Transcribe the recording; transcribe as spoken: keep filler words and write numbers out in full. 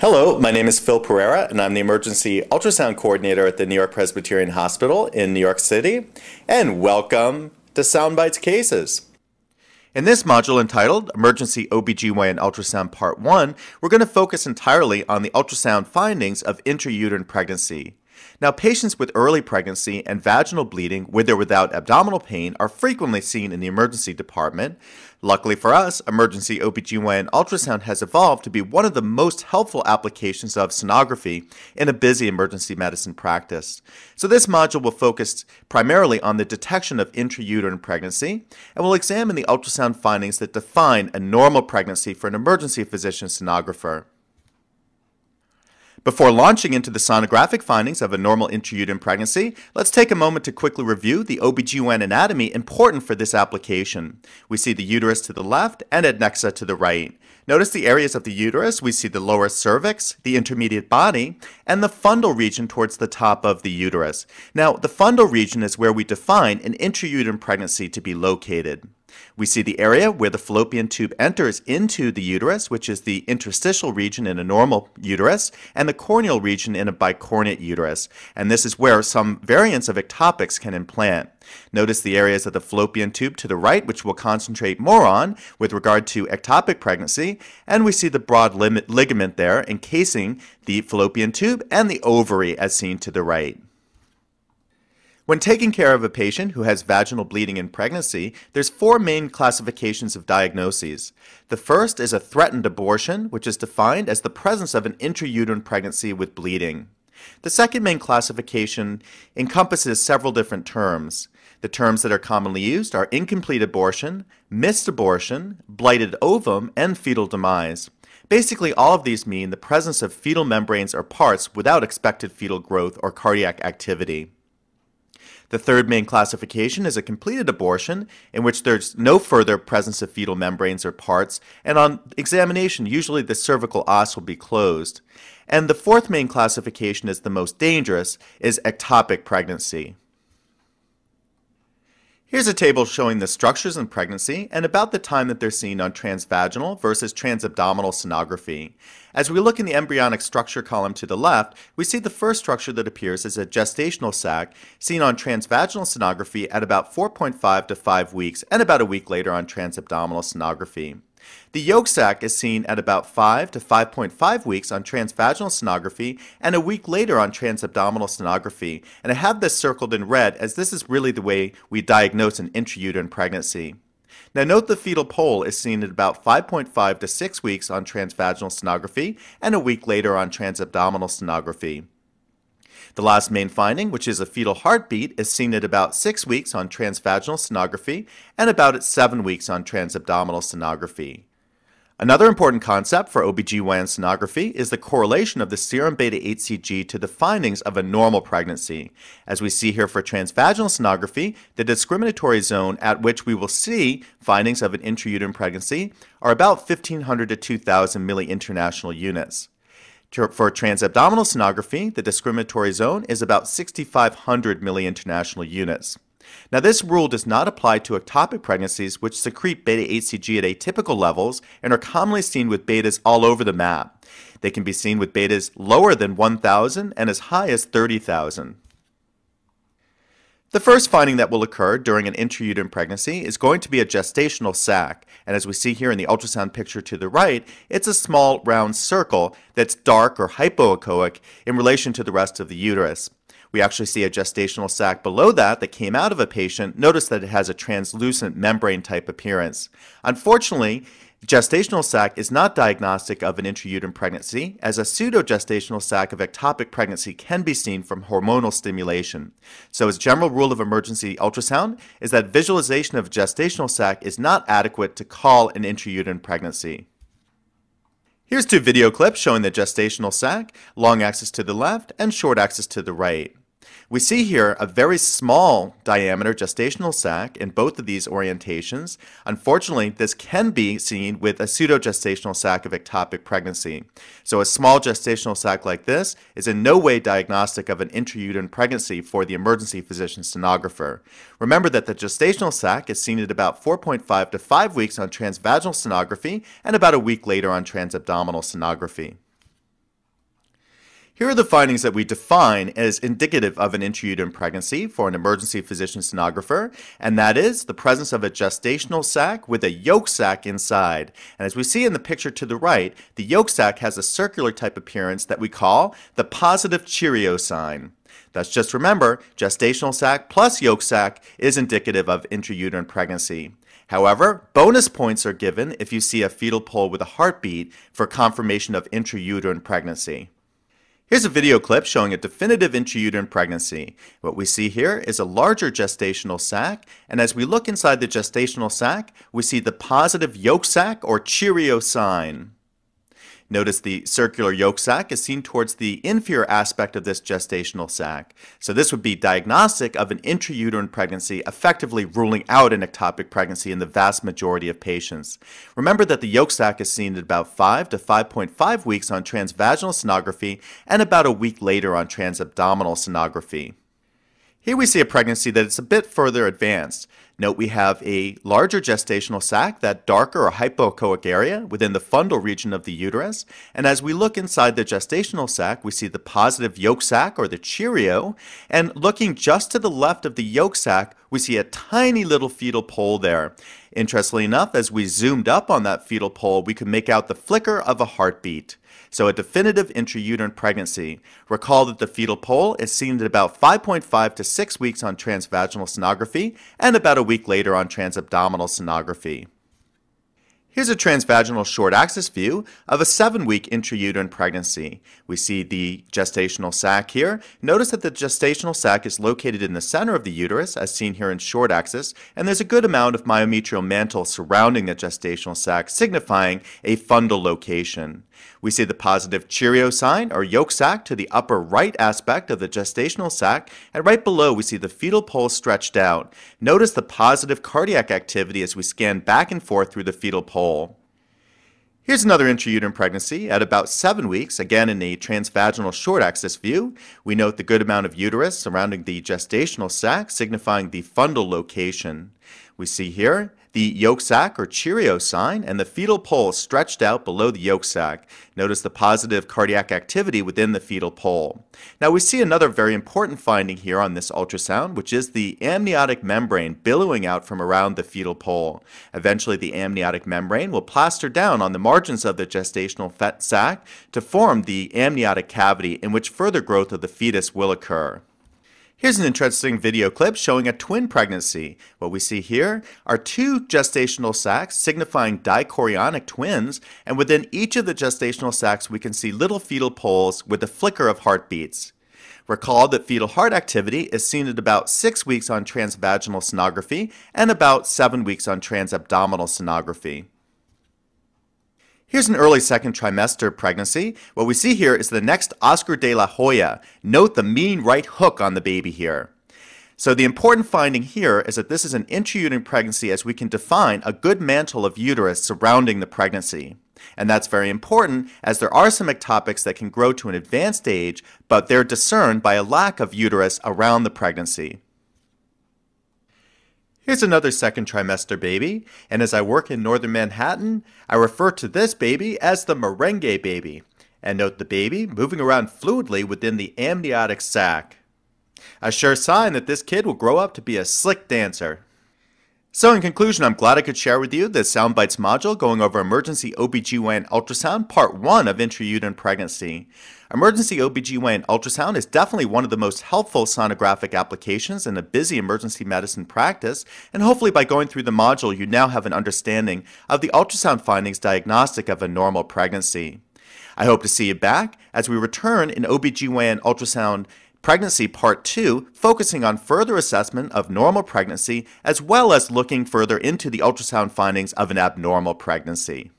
Hello, my name is Phil Pereira, and I'm the Emergency Ultrasound Coordinator at the New York Presbyterian Hospital in New York City, and welcome to SoundBytes Cases. In this module entitled Emergency O B G Y N Ultrasound Part one, we're going to focus entirely on the ultrasound findings of intrauterine pregnancy. Now, patients with early pregnancy and vaginal bleeding with or without abdominal pain are frequently seen in the emergency department. Luckily for us, emergency O B G Y N ultrasound has evolved to be one of the most helpful applications of sonography in a busy emergency medicine practice. So this module will focus primarily on the detection of intrauterine pregnancy, and we'll examine the ultrasound findings that define a normal pregnancy for an emergency physician sonographer. Before launching into the sonographic findings of a normal intrauterine pregnancy, let's take a moment to quickly review the O B G Y N anatomy important for this application. We see the uterus to the left and adnexa to the right. Notice the areas of the uterus. We see the lower cervix, the intermediate body, and the fundal region towards the top of the uterus. Now, the fundal region is where we define an intrauterine pregnancy to be located. We see the area where the fallopian tube enters into the uterus, which is the interstitial region in a normal uterus, and the corneal region in a bicorneate uterus. And this is where some variants of ectopics can implant. Notice the areas of the fallopian tube to the right, which we'll concentrate more on with regard to ectopic pregnancy. And we see the broad ligament there encasing the fallopian tube and the ovary as seen to the right. When taking care of a patient who has vaginal bleeding in pregnancy, there's four main classifications of diagnoses. The first is a threatened abortion, which is defined as the presence of an intrauterine pregnancy with bleeding. The second main classification encompasses several different terms. The terms that are commonly used are incomplete abortion, missed abortion, blighted ovum, and fetal demise. Basically, all of these mean the presence of fetal membranes or parts without expected fetal growth or cardiac activity. The third main classification is a completed abortion, in which there's no further presence of fetal membranes or parts, and on examination, usually the cervical os will be closed. And the fourth main classification is the most dangerous, is ectopic pregnancy. Here's a table showing the structures in pregnancy and about the time that they're seen on transvaginal versus transabdominal sonography. As we look in the embryonic structure column to the left, we see the first structure that appears as a gestational sac seen on transvaginal sonography at about four point five to five weeks and about a week later on transabdominal sonography. The yolk sac is seen at about five to five point five weeks on transvaginal sonography and a week later on transabdominal sonography. And I have this circled in red as this is really the way we diagnose an intrauterine pregnancy. Now note the fetal pole is seen at about five point five to six weeks on transvaginal sonography and a week later on transabdominal sonography. The last main finding, which is a fetal heartbeat, is seen at about six weeks on transvaginal sonography and about at seven weeks on transabdominal sonography. Another important concept for O B G Y N sonography is the correlation of the serum beta H C G to the findings of a normal pregnancy. As we see here for transvaginal sonography, the discriminatory zone at which we will see findings of an intrauterine pregnancy are about fifteen hundred to two thousand milliinternational units. For transabdominal sonography, the discriminatory zone is about sixty-five hundred milliinternational units. Now, this rule does not apply to ectopic pregnancies, which secrete beta H C G at atypical levels and are commonly seen with betas all over the map. They can be seen with betas lower than one thousand and as high as thirty thousand. The first finding that will occur during an intrauterine pregnancy is going to be a gestational sac, and as we see here in the ultrasound picture to the right, it's a small round circle that's dark or hypoechoic in relation to the rest of the uterus. We actually see a gestational sac below that that came out of a patient. Notice that it has a translucent membrane-type appearance. Unfortunately, gestational sac is not diagnostic of an intrauterine pregnancy, as a pseudogestational sac of ectopic pregnancy can be seen from hormonal stimulation. So as general rule of emergency ultrasound is that visualization of gestational sac is not adequate to call an intrauterine pregnancy. Here's two video clips showing the gestational sac, long axis to the left and short axis to the right. We see here a very small diameter gestational sac in both of these orientations. Unfortunately, this can be seen with a pseudogestational sac of ectopic pregnancy. So a small gestational sac like this is in no way diagnostic of an intrauterine pregnancy for the emergency physician sonographer. Remember that the gestational sac is seen at about four point five to five weeks on transvaginal sonography and about a week later on transabdominal sonography. Here are the findings that we define as indicative of an intrauterine pregnancy for an emergency physician sonographer, and that is the presence of a gestational sac with a yolk sac inside. And as we see in the picture to the right, the yolk sac has a circular type appearance that we call the positive Cheerio sign. Thus, just remember, gestational sac plus yolk sac is indicative of intrauterine pregnancy. However, bonus points are given if you see a fetal pole with a heartbeat for confirmation of intrauterine pregnancy. Here's a video clip showing a definitive intrauterine pregnancy. What we see here is a larger gestational sac, and as we look inside the gestational sac, we see the positive yolk sac or Cheerio sign. Notice the circular yolk sac is seen towards the inferior aspect of this gestational sac. So this would be diagnostic of an intrauterine pregnancy, effectively ruling out an ectopic pregnancy in the vast majority of patients. Remember that the yolk sac is seen at about five to five point five weeks on transvaginal sonography and about a week later on transabdominal sonography. Here we see a pregnancy that is a bit further advanced. Note we have a larger gestational sac, that darker or hypoechoic area within the fundal region of the uterus. And as we look inside the gestational sac, we see the positive yolk sac or the Cheerio. And looking just to the left of the yolk sac, we see a tiny little fetal pole there. Interestingly enough, as we zoomed up on that fetal pole, we could make out the flicker of a heartbeat. So a definitive intrauterine pregnancy. Recall that the fetal pole is seen at about five point five to six weeks on transvaginal sonography and about a week later on transabdominal sonography. Here's a transvaginal short axis view of a seven week intrauterine pregnancy. We see the gestational sac here. Notice that the gestational sac is located in the center of the uterus, as seen here in short axis, and there's a good amount of myometrial mantle surrounding the gestational sac, signifying a fundal location. We see the positive Cheerio sign, or yolk sac, to the upper right aspect of the gestational sac, and right below we see the fetal pole stretched out. Notice the positive cardiac activity as we scan back and forth through the fetal pole. Here's another intrauterine pregnancy at about seven weeks, again in a transvaginal short axis view. We note the good amount of uterus surrounding the gestational sac, signifying the fundal location. We see here the yolk sac or Cheerio sign and the fetal pole stretched out below the yolk sac. Notice the positive cardiac activity within the fetal pole. Now we see another very important finding here on this ultrasound, which is the amniotic membrane billowing out from around the fetal pole. Eventually the amniotic membrane will plaster down on the margins of the gestational sac to form the amniotic cavity in which further growth of the fetus will occur. Here's an interesting video clip showing a twin pregnancy. What we see here are two gestational sacs signifying dichorionic twins, and within each of the gestational sacs we can see little fetal poles with a flicker of heartbeats. Recall that fetal heart activity is seen at about six weeks on transvaginal sonography and about seven weeks on transabdominal sonography. Here's an early second trimester pregnancy. What we see here is the next Oscar de la Hoya. Note the mean right hook on the baby here. So the important finding here is that this is an intrauterine pregnancy, as we can define a good mantle of uterus surrounding the pregnancy. And that's very important, as there are some ectopics that can grow to an advanced age, but they're discerned by a lack of uterus around the pregnancy. Here's another second trimester baby, and as I work in northern Manhattan, I refer to this baby as the merengue baby, and note the baby moving around fluidly within the amniotic sac. A sure sign that this kid will grow up to be a slick dancer. So in conclusion, I'm glad I could share with you this SoundBytes module going over Emergency O B G Y N Ultrasound Part one of Intrauterine Pregnancy. Emergency O B G Y N ultrasound is definitely one of the most helpful sonographic applications in a busy emergency medicine practice, and hopefully by going through the module you now have an understanding of the ultrasound findings diagnostic of a normal pregnancy. I hope to see you back as we return in O B G Y N Ultrasound Pregnancy Part two, focusing on further assessment of normal pregnancy as well as looking further into the ultrasound findings of an abnormal pregnancy.